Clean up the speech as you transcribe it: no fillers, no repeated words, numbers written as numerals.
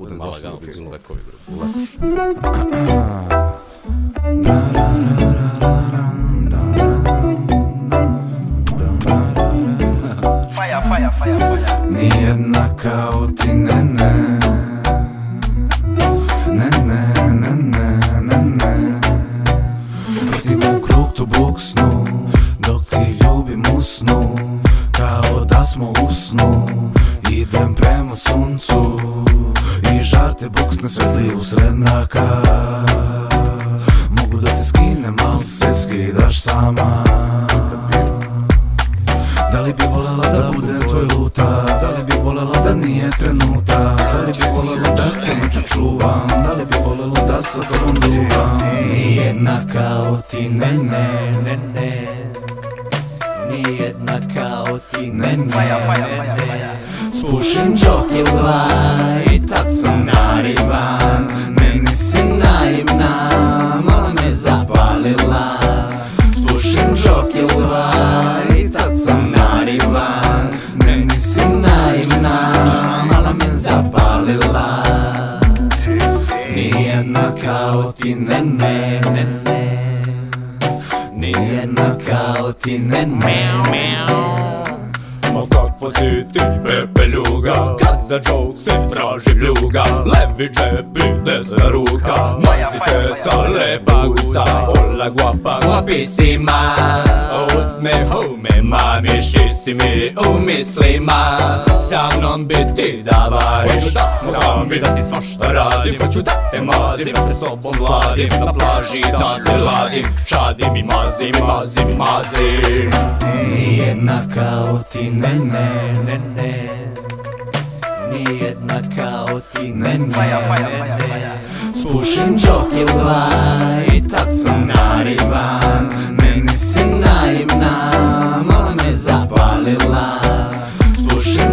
budem glasno u lekovi. Faja, faja, faja, faja. Nijedna kao ti, ne, ne. Ne, ne, ne, ne, ne, ne. Ti bom krug tu buksnu, dok ti ljubim usnu. Kao da smo usnu, idem prema suncu. I žar te buksne svetli usred mraka. Mogu da te skinem, ali se skidaš sama. Da li bi volela da budem tvoj luta? Da li bi volela da nije trenuta? Da li bi volela da te noću čuvam? Da li bi volela da sa tobom duvam? Nijedna kao ti, ne, ne, ne, ne. Nijedna kao ti, ne, ne, ne, ne. Spušim džok ili dva i tad sam narivan. Meni si naivna, mala me zapalila. Spušim džok ili dva i tad sam narivan. Meni si naivna, mala me zapalila. Nijedna kao ti, ne, ne, ne, ne. Nijedna kao ti, ne, ne, ne, ne. Al kakva si ti, pepeljuga, kad za džok si traži bljuga. Levi džep i desna ruka, masi sveta lepa gusa. Ola guapa, guapi si ma, u smehu me mamiši si mi u mislima. Sa mnom bi ti dava, hoću da smo sami, da ti svašta radim. Hoću da te mazim, da se sobom sladim, na plaži da te ladim. Čadim i mazim, mazim, mazim. Nijedna kao ti, ne, ne, ne, ne. Nijedna kao ti, ne, ne, ne, ne. Spušim džok ili dva i tad sam narivan. Meni si naivna, mala me zapalila. Spušim